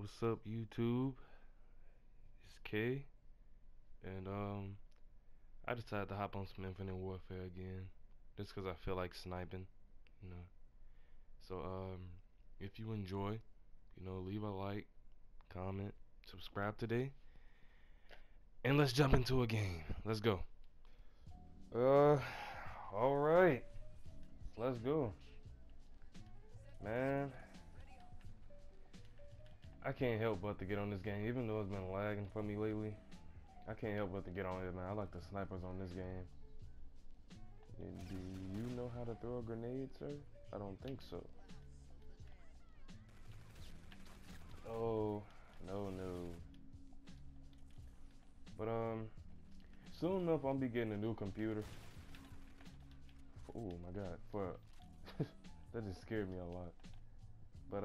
What's up, YouTube? It's K, and I decided to hop on some Infinite Warfare again, just because I feel like sniping, you know. So if you enjoy, you know, leave a like, comment, subscribe today, and let's jump into a game. Let's go. All right, let's go, man. I can't help but to get on this game, even though it's been lagging for me lately. I can't help but to get on it, man. I like the snipers on this game. Do you know how to throw a grenade, sir? I don't think so. Oh, no. But, soon enough, I'll be getting a new computer. Oh my God, that just scared me a lot. But,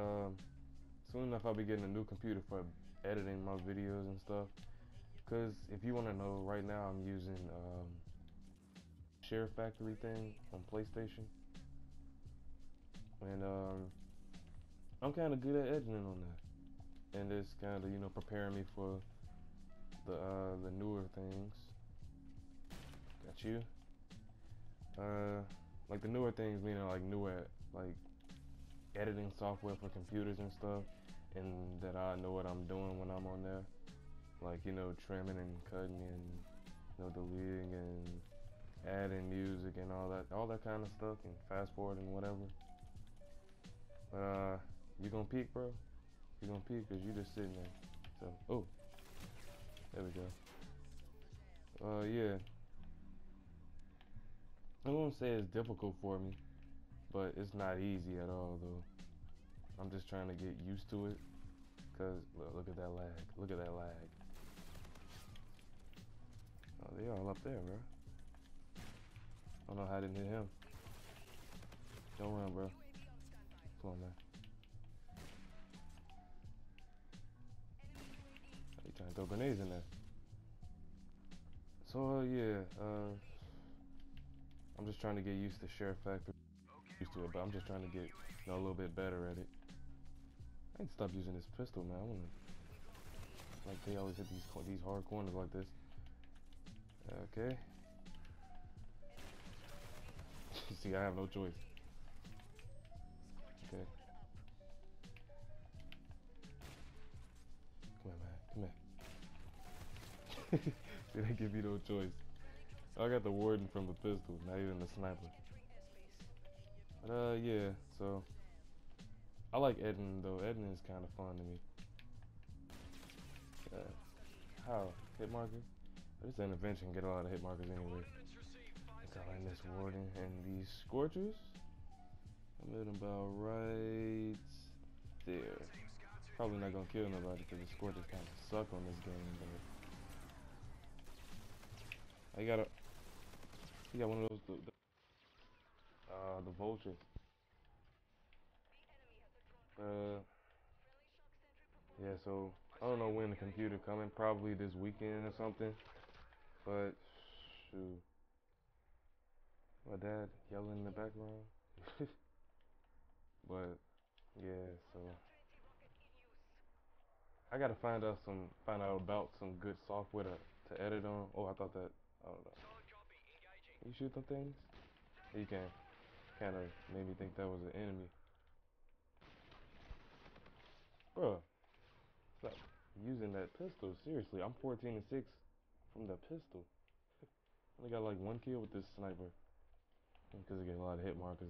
soon enough, I'll be getting a new computer for editing my videos and stuff. Because if you want to know, right now I'm using Share Factory thing on PlayStation. And I'm kind of good at editing on that. And it's kind of, you know, preparing me for the newer things. Got you. Like the newer things, meaning like newer, like editing software for computers and stuff, and that I know what I'm doing when I'm on there, like, you know, trimming and cutting and, you know, deleting and adding music and all that kind of stuff, and fast forward and whatever. But you gonna peek, bro? You gonna peek, because you just sitting there. So oh, there we go. Yeah, I won't say it's difficult for me, but it's not easy at all, though. I'm just trying to get used to it, because look at that lag. Look at that lag. Oh, they all up there, bro. I don't know how I didn't hit him. Don't run, bro. Come on, man. Are you trying to throw grenades in there? So, yeah. I'm just trying to get used to Share Factory. Used to it, but I'm just trying to get, you know, a little bit better at it. I need to stop using this pistol, man. I wanna, like, they always hit these hard corners like this. Okay. See, I have no choice. Okay. Come on, man. Come here. See, they give you no choice. I got the warden from the pistol, not even the sniper. But yeah, so I like editing, though. Editing is kind of fun to me. How? Hit marker? This intervention get a lot of hit markers anyway. I got in this warden and these scorchers. I'm at about right there. Probably not gonna kill nobody because the scorchers kind of suck on this game, but I gotta. You got one of those. The vulture. Yeah, so I don't know when the computer coming, probably this weekend or something. But shoot. My dad yelling in the background. But yeah, so I gotta find out about some good software to edit on. Oh, I thought that, I don't know. You shoot the things? You can. Kind of made me think that was an enemy. Bruh, stop using that pistol, seriously. I'm 14 and 6 from the pistol. Only got like one kill with this sniper. Because I get a lot of hit markers,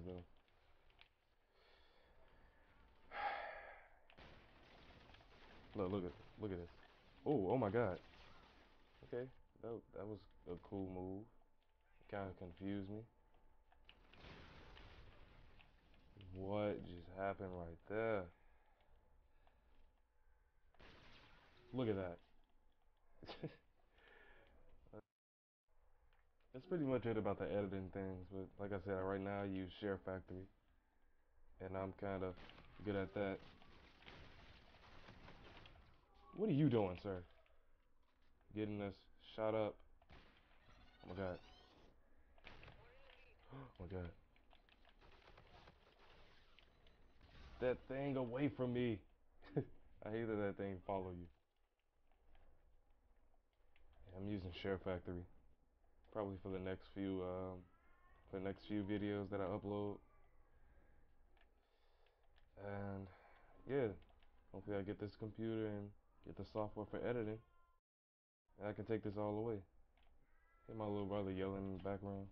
though. Look at this. Oh my God. Okay, that was a cool move. Kind of confused me. What just happened right there? Look at that. That's pretty much it about the editing things, but like I said, right now I use Share Factory, and I'm kind of good at that. What are you doing, sir? Getting us shot up. Oh my God. Oh my God. That thing away from me. I I hate that that thing follow you. Yeah, I'm using Share Factory probably for the next few videos that I upload. And yeah, hopefully I get this computer and get the software for editing, and I can take this all away. Hear my little brother yelling in the background.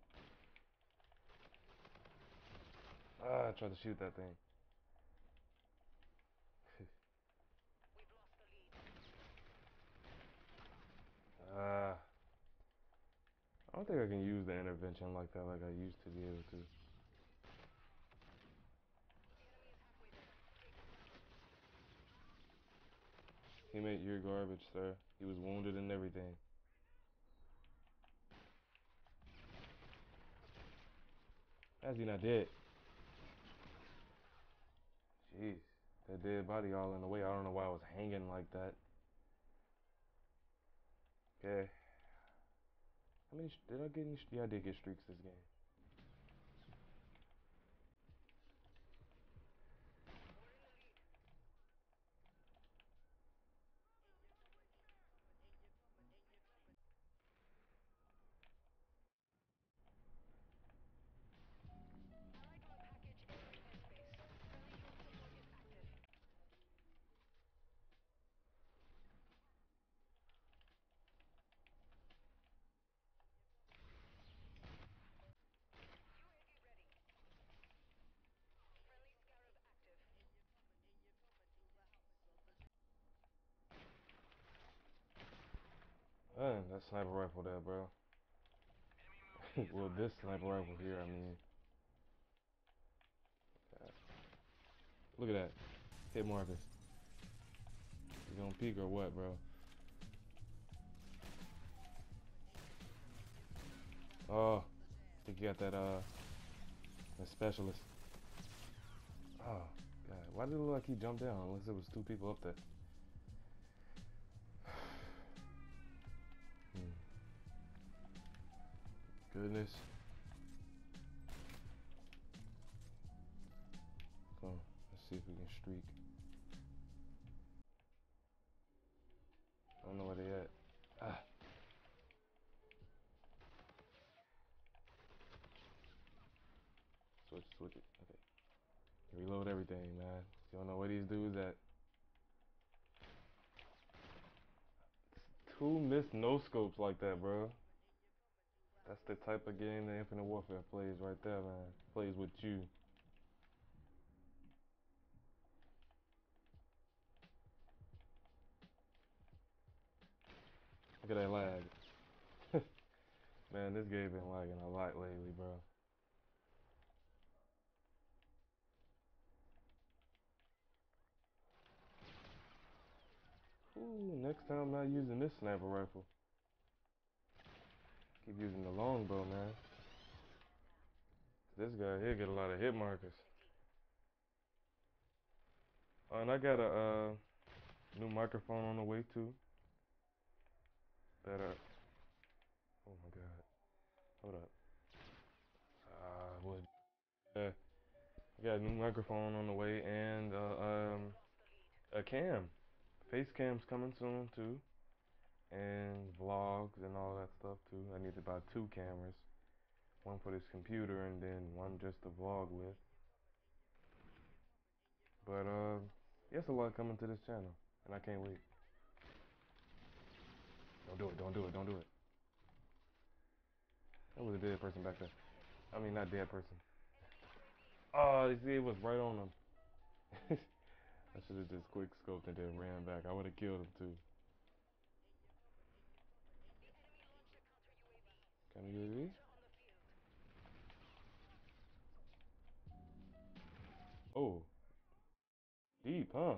Ah, I tried to shoot that thing. We've lost the lead. I don't think I can use the intervention like that, like I used to be able to. Teammate, you're garbage, sir. He was wounded and everything. How's he not dead? Jeez, that dead body all in the way. I don't know why I was hanging like that. Okay. How many did I get? Yeah, I did get streaks this game. Man, that sniper rifle there, bro. Well, this sniper rifle here, I mean. Look at that. Hit markers. You gonna peek or what, bro? Oh, I think you got that, the specialist. Oh, God. Why did it look like he jumped down unless there was two people up there? Goodness. Come on, let's see if we can streak. I don't know where they at. Ah. Switch it. Okay. Reload everything, man. You don't know where these dudes at. Two missed no scopes like that, bro. That's the type of game that Infinite Warfare plays right there, man. Plays with you. Look at that lag. Man, this game been lagging a lot lately, bro. Ooh, next time I'm not using this sniper rifle. Keep using the longbow, man. This guy here get a lot of hit markers. Oh, and I got a new microphone on the way too. That oh my God, hold up. I got a new microphone on the way, and a cam. Face cam's coming soon too. And vlogs and all that stuff too. I need to buy two cameras, one for this computer and then one just to vlog with. But yes, a lot coming to this channel, and I can't wait. Don't do it! Don't do it! Don't do it! That was a dead person back there. I mean, not dead person. Oh, you see, it was right on him. I should have just quick scoped and then ran back. I would have killed him too. Can you hear me? Oh. Deep, huh?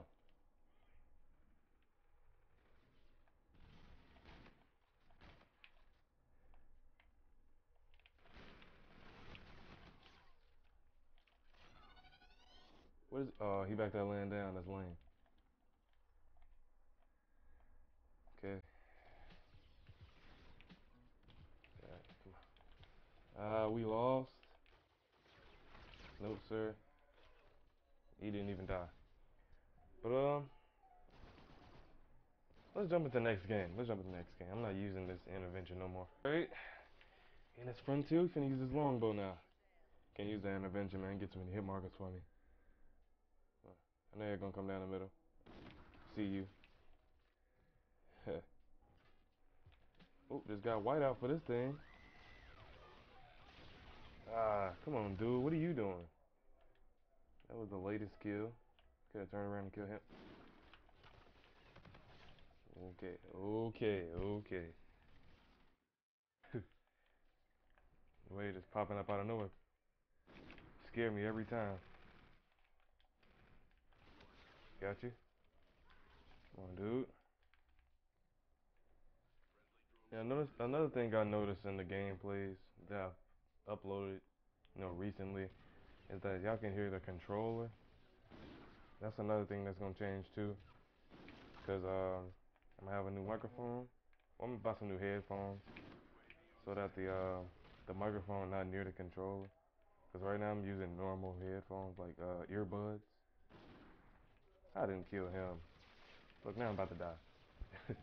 What is... Oh, he back that land down. That's lame. Okay. We lost. Nope, sir. He didn't even die. But Let's jump into the next game. I'm not using this intervention no more. Right? And it's front two. Finna use this longbow now. Can't use the intervention, man. Get too many hit markers for me. I know you're gonna come down the middle. See you. Oh, just got white out for this thing. Ah, come on, dude. What are you doing? That was the latest kill. Could have turned around and killed him. Okay. The way just popping up out of nowhere. Scare me every time. Got you. Come on, dude. Yeah, I noticed another thing I noticed in the gameplays that I've uploaded, you know, recently, is that y'all can hear the controller. That's another thing that's gonna change too, because I'm gonna have a new microphone. Well, I'm gonna buy some new headphones so that the microphone not near the controller. Because right now I'm using normal headphones, like earbuds. I didn't kill him. Look, now I'm about to die.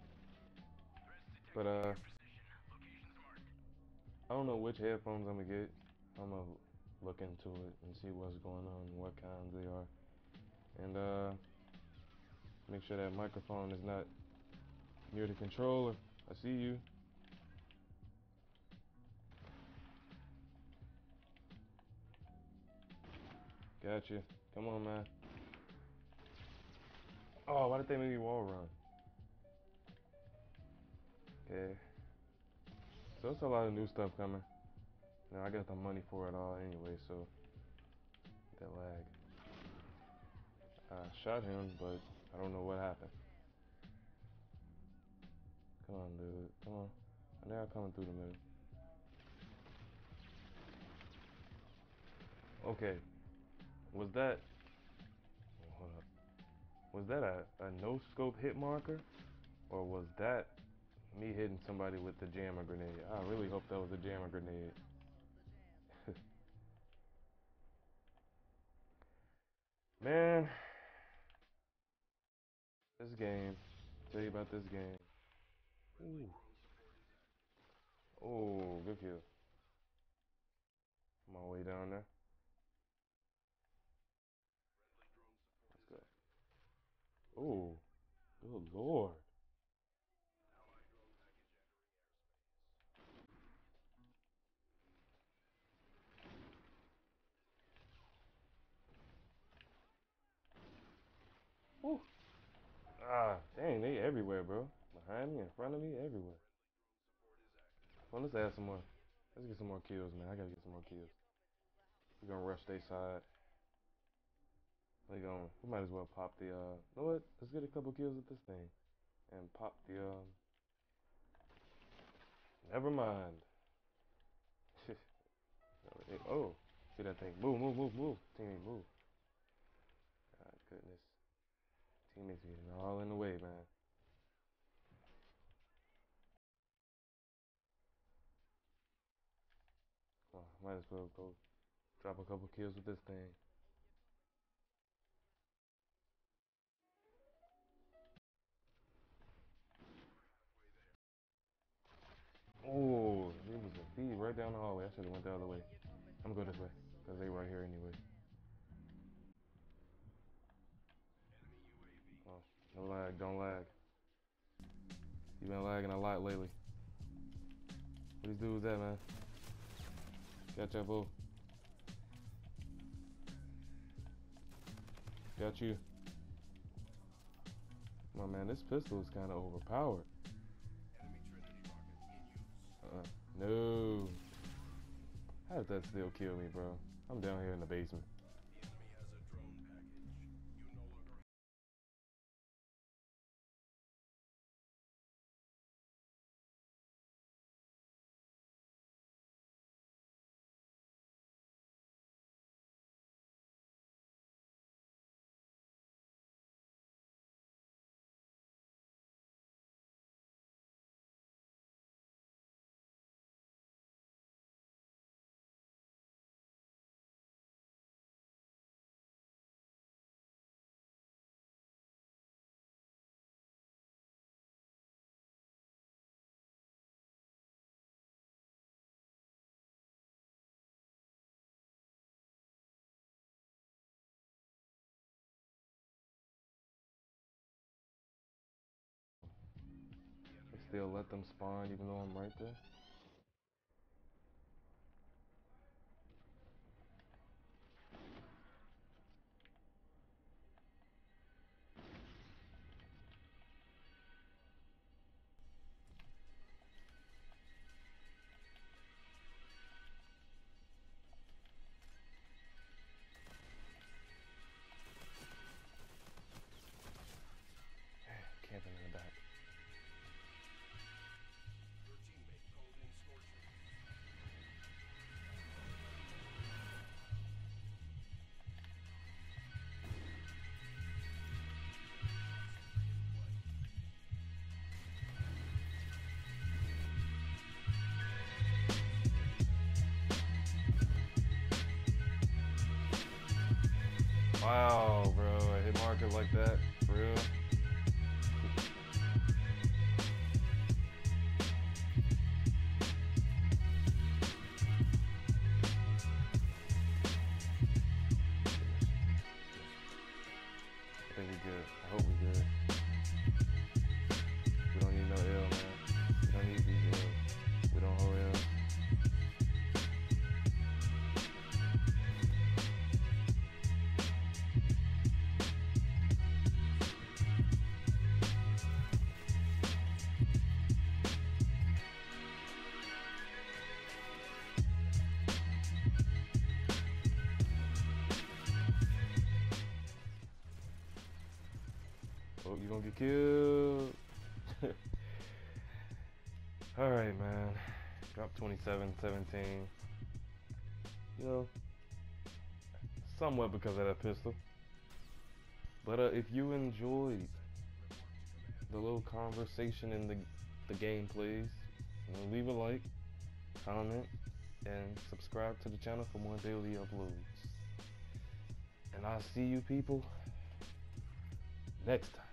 But I don't know which headphones I'm gonna get. I'm gonna look into it and see what's going on and what kinds they are. And make sure that microphone is not near the controller. I see you. Gotcha. Come on, man. Oh, why did they make me wall run? Okay. So it's a lot of new stuff coming. Now I got the money for it all anyway, so that lag. I shot him, but I don't know what happened. Come on, dude. Come on. I know I'm coming through the middle. Okay. Was that... Oh, hold up. Was that a no-scope hit marker? Or was that me hitting somebody with the jammer grenade? I really hope that was a jammer grenade. Man. This game. Tell you about this game. Ooh. Oh, good kill. I'm all the way down there. Let's go. Oh, good lord. Ooh. Ah, dang, they everywhere, bro. Behind me, in front of me, everywhere. Well, let's add some more. Let's get some more kills, man. I gotta get some more kills. We're gonna rush their side. They going. We might as well pop the. You know what? Let's get a couple kills with this thing, and pop the. Never mind. Oh, see that thing? Move, move, move, move. Teammate, move. God goodness. Teammates getting all in the way, man. Oh, might as well go drop a couple kills with this thing. Oh, it was a feed right down the hallway. I should have went the other way. I'm gonna go this way, because they right here anyway. Oh, no lag, don't lag. You've been lagging a lot lately. What these dudes at, man? Got your boo. Got you. My man, this pistol is kind of overpowered. No. How did that still kill me, bro? I'm down here in the basement. still let them spawn even though I'm right there? Camping in the back. Your teammate called in scorching. Wow, bro, a hit marker like that, for real. Oh, you're gonna get killed. Alright, man. Drop 27-17. You know, somewhat because of that pistol. But if you enjoyed the little conversation in the gameplays, you know, leave a like, comment, and subscribe to the channel for more daily uploads. And I'll see you people next time.